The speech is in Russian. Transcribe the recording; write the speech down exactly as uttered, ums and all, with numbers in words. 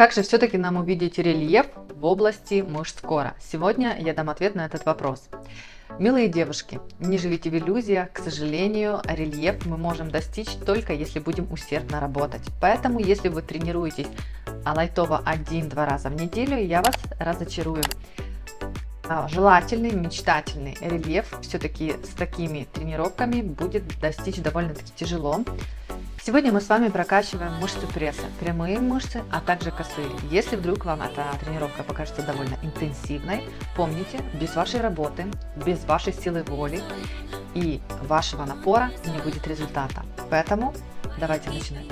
Как же все-таки нам увидеть рельеф в области мышц кора? Сегодня я дам ответ на этот вопрос. Милые девушки, не живите в иллюзиях, к сожалению, рельеф мы можем достичь только если будем усердно работать. Поэтому, если вы тренируетесь лайтово один-два раза в неделю, я вас разочарую. Желательный, мечтательный рельеф все-таки с такими тренировками будет достичь довольно-таки тяжело. Сегодня мы с вами прокачиваем мышцы пресса, прямые мышцы, а также косые. Если вдруг вам эта тренировка покажется довольно интенсивной, помните, без вашей работы, без вашей силы воли и вашего напора не будет результата. Поэтому давайте начинать.